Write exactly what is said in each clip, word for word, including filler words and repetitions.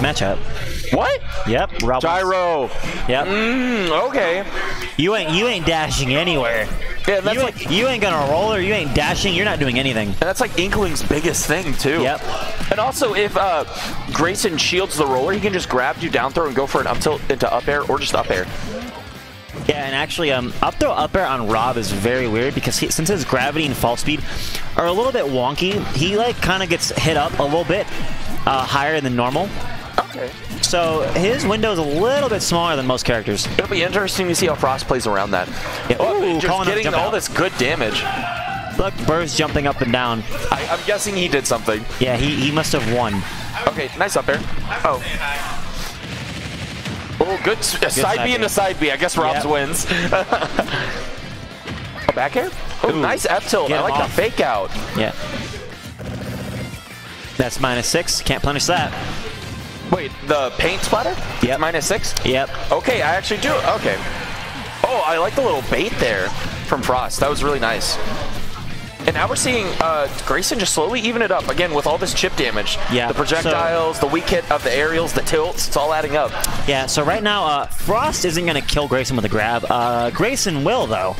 this matchup. What? Yep. Rob Gyro. Was, yep. Mm, okay. You ain't you ain't dashing anywhere. Yeah, that's you, like, ain't, you ain't gonna roll or you ain't dashing. You're not doing anything. And that's like Inkling's biggest thing too. Yep. And also, if uh, Grayson shields the roller, he can just grab you down throw and go for an up tilt into up air or just up air. Yeah, and actually, um, up throw up air on Rob is very weird because he, since his gravity and fall speed are a little bit wonky, he like kind of gets hit up a little bit uh, higher than normal. Okay. So his window is a little bit smaller than most characters. It'll be interesting to see how Frost plays around that. Yeah. Oh, Ooh, just getting all out. This good damage. Look, Burr's jumping up and down. I, I'm guessing he did something. Yeah, he, he must have won. Okay, nice up air. Oh. Oh, good, good side, side B and a side B. I guess Rob's yep. wins. Oh, back air? Oh, nice F tilt. I like off. the fake out. Yeah. That's minus six. Can't punish that. Wait, the paint splatter? Yeah. Minus six? Yep. Okay, I actually do. Okay. Oh, I like the little bait there from Frost. That was really nice. And now we're seeing uh, Grayson just slowly even it up, again, with all this chip damage. Yeah. The projectiles, so, the weak hit of the aerials, the tilts, it's all adding up. Yeah, so right now, uh, Frost isn't going to kill Grayson with a grab. Uh, Grayson will, though.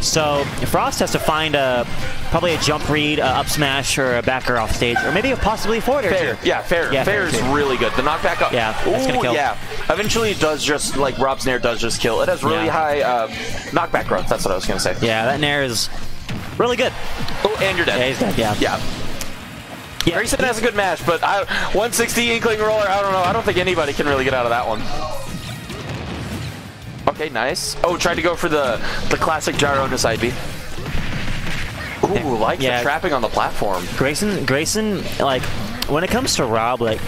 So Frost has to find a, probably a jump read, a up smash, or a backer off stage, or maybe a possibly forward air. Fair, yeah, fair. Yeah, fair, fair is too. really good. The knockback up. Yeah, that's going to kill. Yeah. Eventually it does just, like, Rob's Nair does just kill. It has really yeah. high uh, knockback growth. That's what I was going to say. Yeah, that Nair is... really good. Oh, and you're dead. Yeah, he's dead. Yeah. Yeah. Yeah. Grayson has a good match, but I, one sixty Inkling roller, I don't know. I don't think anybody can really get out of that one. Okay, nice. Oh, tried to go for the, the classic gyro to side B. Ooh, like yeah. the trapping on the platform. Grayson, Grayson, like, when it comes to Rob, like,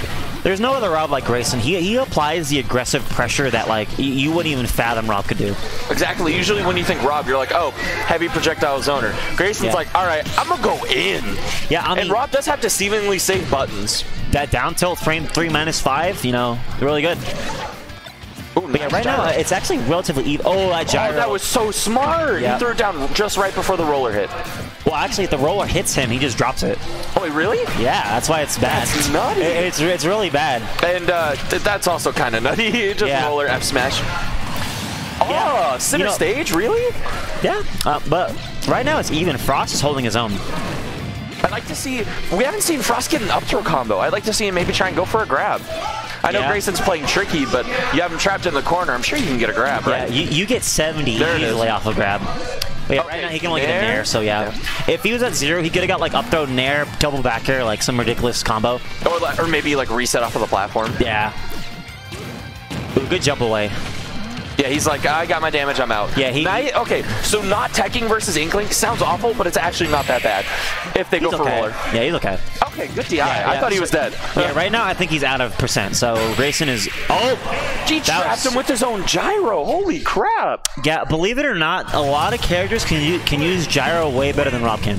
there's no other Rob like Grayson. He, he applies the aggressive pressure that, like, you wouldn't even fathom Rob could do. Exactly. Usually when you think Rob, you're like, oh, heavy projectile zoner. Grayson's yeah. like, all right, I'm going to go in. Yeah, I mean, and Rob does have deceivingly safe buttons. That down tilt frame three minus five, you know, really good. Ooh, but yeah, right gyro. now, it's actually relatively even. Oh, that gyro. Oh, that was so smart. Yeah. He threw it down just right before the roller hit. Well, actually, if the roller hits him, he just drops it. Oh, wait, really? Yeah, that's why it's bad. That's nutty. It, it's, it's really bad. And uh, th that's also kind of nutty. just yeah. roller F smash. Oh, yeah. center you know, stage, really? Yeah, uh, but right now it's even. Frost is holding his own. I'd like to see... We haven't seen Frost get an up throw combo. I'd like to see him maybe try and go for a grab. I know yeah. Grayson's playing tricky, but you have him trapped in the corner. I'm sure you can get a grab, right? Yeah, you, you get seventy there easily off a grab. Yeah, okay. Right now he can only Nair. get a Nair, so yeah. yeah. If he was at zero, he could have got like up throw Nair, double back air, like some ridiculous combo. Or, or maybe like reset off of the platform. Yeah. Ooh, good jump away. Yeah, he's like, I got my damage, I'm out. Yeah, he... Night, okay, so not teching versus Inkling sounds awful, but it's actually not that bad if they go for okay. roller. Yeah, he's okay. Okay, good D I. Yeah, I yeah. thought he was dead. Yeah, right now I think he's out of percent, so Grayson is... Oh! He trapped was... him with his own gyro. Holy crap! Yeah, believe it or not, a lot of characters can, u can use gyro way better than Rob can.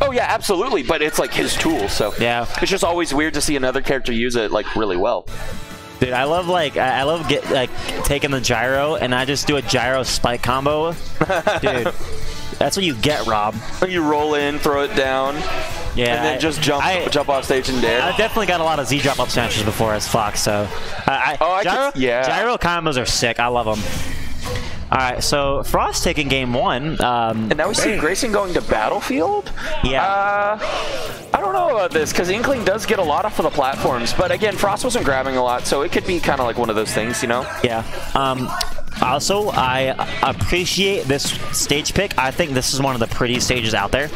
Oh, yeah, absolutely, but it's like his tool, so... Yeah. It's just always weird to see another character use it, like, really well. Dude, I love like I love get like taking the gyro and I just do a gyro spike combo. Dude, that's what you get, Rob. You roll in, throw it down, yeah, and then I, just jump I, jump off stage and dare. I've definitely got a lot of Z drop up smashes before as Fox, so I, I, oh, I gyro, could, yeah. gyro combos are sick. I love them. All right, so Frost taking game one, um, and now we see Grayson going to Battlefield. Yeah. Uh, I don't know about this because Inkling does get a lot off of the platforms, but again, Frost wasn't grabbing a lot, so it could be kind of like one of those things, you know? Yeah. Um, also, I appreciate this stage pick. I think this is one of the prettiest stages out there.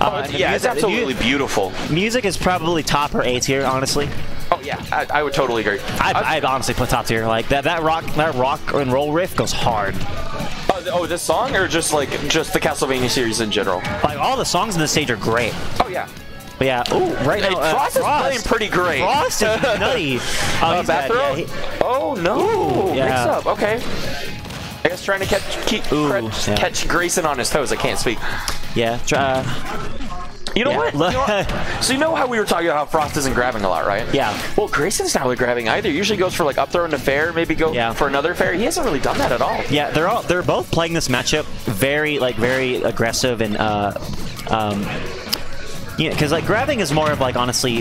Uh, oh, yeah, it's absolutely you, beautiful. Music is probably top or A tier, honestly. Oh yeah, I, I would totally agree. I'd, I'd honestly put top tier. Like that, that rock, that rock and roll riff goes hard. Uh, oh, this song or just like just the Castlevania series in general? Like all the songs in this stage are great. Oh yeah. But yeah, ooh, right now, uh, Frost is Frost, playing pretty great. Frost is nutty. Oh, uh, back throw? Yeah, he, oh no, ooh, yeah. mix up, okay. I guess trying to catch keep, Ooh, catch, yeah. catch Grayson on his toes. I can't speak. Yeah. Try. You know, yeah. you know what? So you know how we were talking about how Frost isn't grabbing a lot, right? Yeah. Well, Grayson's not really grabbing either. Usually goes for like up throw into fair, maybe go yeah. for another fair. He hasn't really done that at all. Yeah, they're all they're both playing this matchup very like very aggressive and uh, um, Yeah, because like grabbing is more of like, honestly,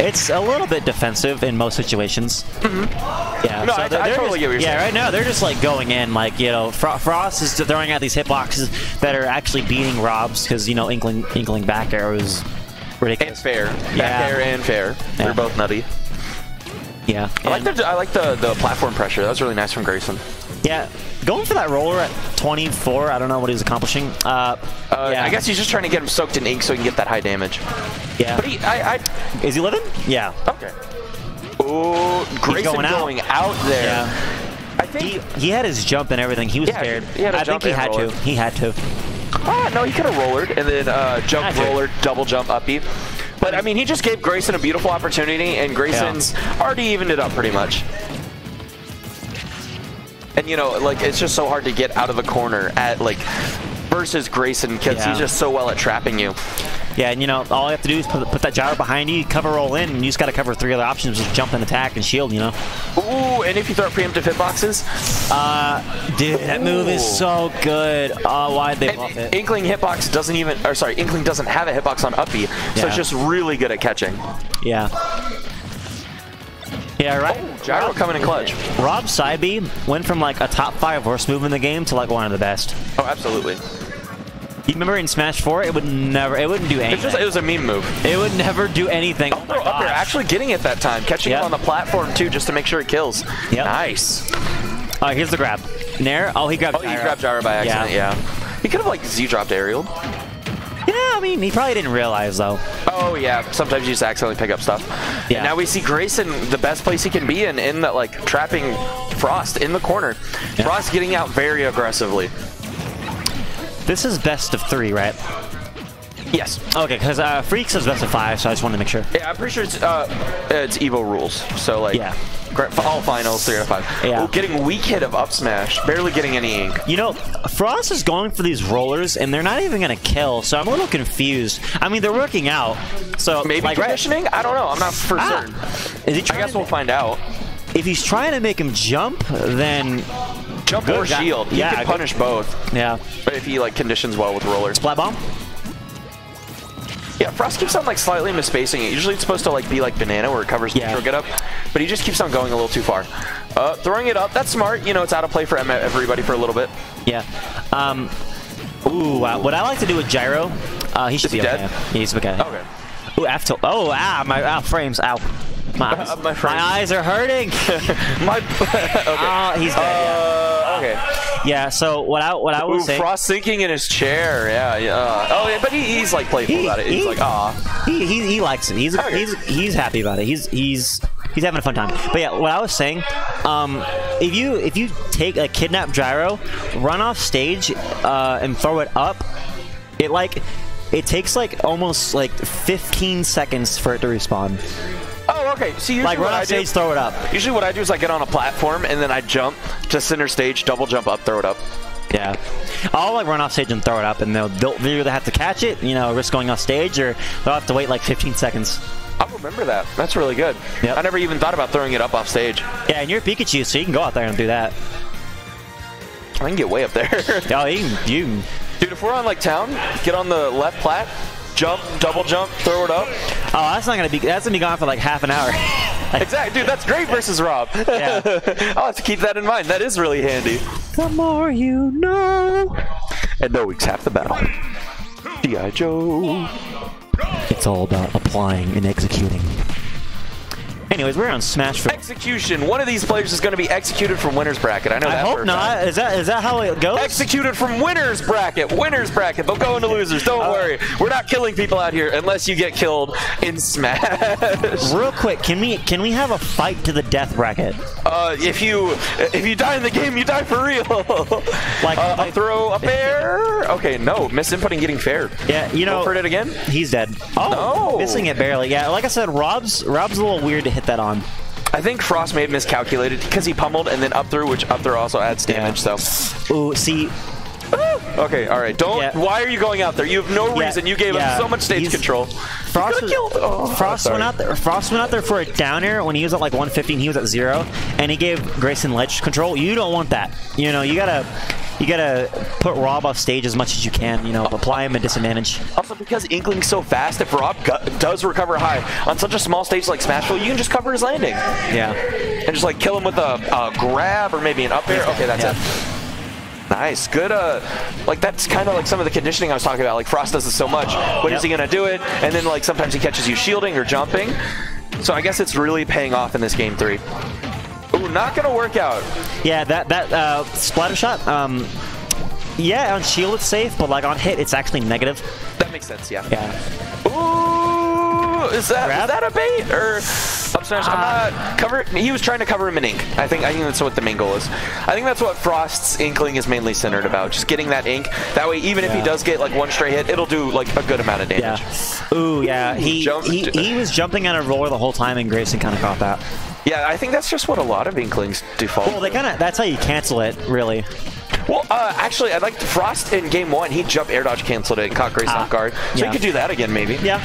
it's a little bit defensive in most situations. Mm-hmm. Yeah, no, so I, they're, I they're totally just, get what you're yeah, saying. Right now they're just like going in, like, you know, Fro Frost is throwing out these hitboxes that are actually beating Rob's because, you know, Inkling Inkling back air is ridiculous. And fair, back yeah. air and fair, yeah. they're both nutty. Yeah, I like the I like the the platform pressure. That was really nice from Grayson. Yeah, going for that roller at twenty-four. I don't know what he's accomplishing. Uh, uh, yeah. I guess he's just trying to get him soaked in ink so he can get that high damage. Yeah. But he, I, I, is he living? Yeah. Okay. Oh, Grayson going out. going out there. Yeah. I think he, he had his jump and everything. He was yeah, scared. He had a I jump think he had roller. to. He had to. Ah, no, he could have rollered and then uh, jump, roller, double jump, uppy. But I mean, he just gave Grayson a beautiful opportunity, and Grayson's yeah. already evened it up pretty much. And you know, like, it's just so hard to get out of a corner at like versus Grayson because yeah. he's just so well at trapping you. Yeah, and you know, all you have to do is put, put that gyro behind you, cover roll in, and you just got to cover three other options, just jump and attack and shield, you know. Ooh, and if you throw preemptive hitboxes. Uh, dude, that Ooh. move is so good. Oh, why'd they buff it? Inkling hitbox doesn't even, or sorry, Inkling doesn't have a hitbox on Uppy, yeah. so it's just really good at catching. Yeah. Yeah, right. Oh, gyro Rob, coming in clutch. Rob Sybee went from like a top five worst move in the game to like one of the best. Oh, absolutely. You remember in Smash four, it would never, it wouldn't do anything. It's just, it was a meme move. It would never do anything. Oh, oh up here, actually getting it that time, catching yep. it on the platform too, just to make sure it kills. Yep. Nice. All right, here's the grab. Nair. Oh, he grabbed. Oh, gyro. he grabbed gyro by accident. Yeah. yeah. He could have like Z-dropped aerial. Yeah, I mean, he probably didn't realize, though. Oh, yeah. Sometimes you just accidentally pick up stuff. Yeah. And now we see Grayson, the best place he can be in, in that, like, trapping Frost in the corner. Yeah. Frost getting out very aggressively. This is best of three, right? Yes. Okay, because uh, Freaks is best of five, so I just wanted to make sure. Yeah, I'm pretty sure it's, uh, it's Evo rules. So, like, yeah. all finals, three out of five. Yeah. Ooh, getting weak hit of up smash, barely getting any ink. You know, Frost is going for these rollers, and they're not even going to kill, so I'm a little confused. I mean, they're working out, so... Maybe like, conditioning? Right? I don't know. I'm not for ah. certain. Is he trying I guess to... we'll find out. If he's trying to make him jump, then... Jump good or guy. shield. He yeah, can punish good. both. Yeah. But if he, like, conditions well with rollers. Splat bomb? Yeah, Frost keeps on like slightly misspacing it. Usually it's supposed to like be like banana where it covers yeah. neutral get up, but he just keeps on going a little too far. Uh, throwing it up, that's smart. You know, it's out of play for everybody for a little bit. Yeah. Um, ooh, uh, what I like to do with gyro, uh, he should Is be he okay. Dead? Yeah, he's okay. Yeah. Okay. Ooh, F to oh, ah, my ah, frames, ow. My eyes, uh, my frames. My eyes are hurting. my okay. Oh, he's dead. Uh, yeah. Okay. Yeah, so what I what I would Ooh, say. Frost sinking in his chair. Yeah, yeah. Uh, oh, yeah, but he, he's like playful he, about it. He's he, like, ah. He, he he likes it. He's okay. he's he's happy about it. He's he's he's having a fun time. But yeah, what I was saying, um, if you if you take a kidnap gyro, run off stage, uh, and throw it up, it like it takes like almost like fifteen seconds for it to respawn. Oh, okay. See, like run off stage, throw it up. Usually, what I do is I get on a platform and then I jump to center stage, double jump up, throw it up. Yeah, I'll like run off stage and throw it up, and they'll they'll either have to catch it, you know, risk going off stage, or they'll have to wait like fifteen seconds. I'll remember that. That's really good. Yep. I never even thought about throwing it up off stage. Yeah, and you're Pikachu, so you can go out there and do that. I can get way up there. Oh, you can, you can. Dude, if we're on like town, get on the left plat. Jump, double jump, throw it up. Oh, that's not gonna be. That's gonna be gone for like half an hour. Like, exactly, dude. That's great versus Rob. Yeah. I'll have to keep that in mind. That is really handy. The more you know. And no week's half the battle. G I Joe. It's all about applying and executing. Anyways, we're on Smashville. Execution. One of these players is going to be executed from winner's bracket. I know. I that hope not. Time. Is that is that how it goes? Executed from winner's bracket. Winner's bracket. They'll go into losers. Don't uh, worry. We're not killing people out here unless you get killed in Smash. Real quick, can we can we have a fight to the death bracket? Uh, if you if you die in the game, you die for real. Like uh, I throw a fair. Okay, no misinputting, getting fair. Yeah, you know. Heard it again. He's dead. Oh, no. Missing it barely. Yeah, like I said, Rob's Rob's a little weird to hit that on. I think Frost may have miscalculated because he pummeled and then up through, which up through also adds damage, yeah. so. Ooh, see. Ah! Okay, all right. Don't. Yeah. Why are you going out there? You have no reason. Yeah. You gave yeah. him so much stage He's, control. Frost, was, killed. Oh, Frost went out there. Frost went out there for a downer when he was at like one fifteen. He was at zero, and he gave Grayson ledge control. You don't want that. You know, you gotta. you gotta put Rob off stage as much as you can, you know, apply him a disadvantage. Also, because Inkling's so fast, if Rob does recover high on such a small stage like Smashville, you can just cover his landing. Yeah. And just like kill him with a, a grab or maybe an up air. Okay, that's yeah. it. Nice, good, uh, like that's kind of like some of the conditioning I was talking about, like Frost does this so much, when yep. is he gonna do it? And then like sometimes he catches you shielding or jumping. So I guess it's really paying off in this game three. Ooh, not gonna work out. Yeah, that, that, uh, splatter shot, um, yeah, on shield it's safe, but like on hit it's actually negative. That makes sense, yeah. Yeah. Ooh, is that, is that a bait or? Up smash, uh, I'm not cover. He was trying to cover him in ink. I think I think that's what the main goal is. I think that's what Frost's Inkling is mainly centered about, just getting that ink. That way, even yeah. if he does get like one stray hit, it'll do like a good amount of damage. Yeah. Ooh, yeah. He Jump, he, he was jumping on a roller the whole time, and Grayson kind of caught that. Yeah, I think that's just what a lot of Inklings default. Well, they kind of that's how you cancel it, really. Well, uh, actually, I liked Frost in game one. He jumped air dodge, canceled it, and caught Grayson uh, off guard. So yeah. he could do that again, maybe. Yeah.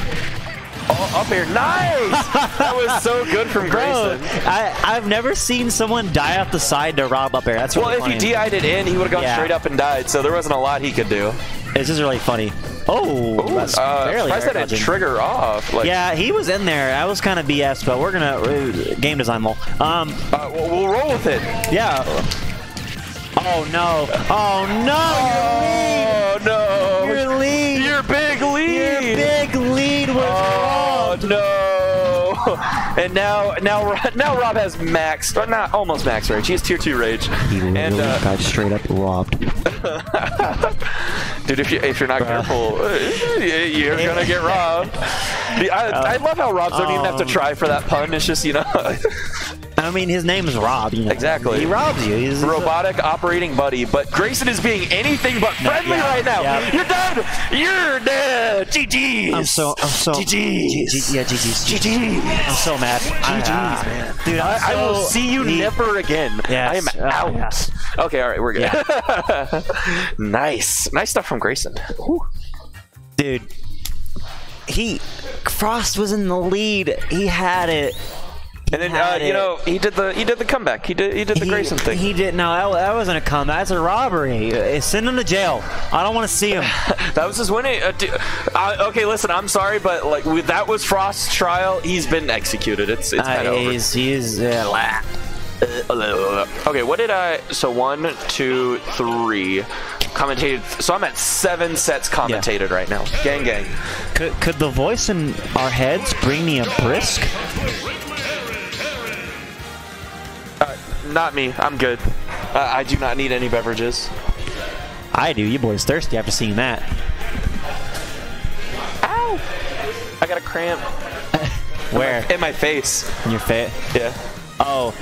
Oh, up air, nice! That was so good from Grayson. Bro, I, I've never seen someone die off the side to Rob up air. That's really well, funny. If he D I'd it in, he would have gone yeah. straight up and died, so there wasn't a lot he could do. It's just really funny. Oh, Ooh, that's uh, barely I said it trigger off. Like, yeah, he was in there. I was kind of B S, but we're gonna uh, game design lol. Um, uh, we'll, we'll roll with it. Yeah. Oh no! Oh no! Oh, your lead. no! Your lead. Your big lead. Your big lead was. Oh. No, and now now now Rob has max, but not almost max rage. He has tier two rage. He really and, uh, got straight up robbed. Dude, if you if you're not careful, you're gonna get robbed. Dude, I, um, I love how Robs don't um, even have to try for that pun. It's just you know. I mean, his name is Rob. You know? Exactly. He robs you. He's robotic a... operating buddy, but Grayson is being anything but friendly no, yeah, right now. Yeah. You're dead. You're dead. G Gs. I'm so. I'm so. G Gs. Yeah, G Gs. G Gs. I'm so mad. G Gs, I, man. Dude, I, so I will see you neat. never again. Yes. I am out. Oh, yes. Okay, all right, we're good. Yeah. Nice. Nice stuff from Grayson. Ooh. Dude, he Frost was in the lead. He had it. And then uh, you know he did the he did the comeback. He did he did the he, Grayson thing. He did no that, that wasn't a comeback. That's a robbery. Send him to jail. I don't want to see him. That was his winning. Uh, uh, okay, listen. I'm sorry, but like with, that was Frost's trial. He's been executed. It's it's kind of uh, over. He's, he's uh, okay. What did I? So one, two, three. Commentated. So I'm at seven sets commentated yeah. right now. Gang gang. Could could the voice in our heads bring me a brisk? Not me. I'm good. Uh, I do not need any beverages. I do. You boys thirsty after seeing that. Ow! I got a cramp. Where? In my, in my face. In your face? Yeah. Oh,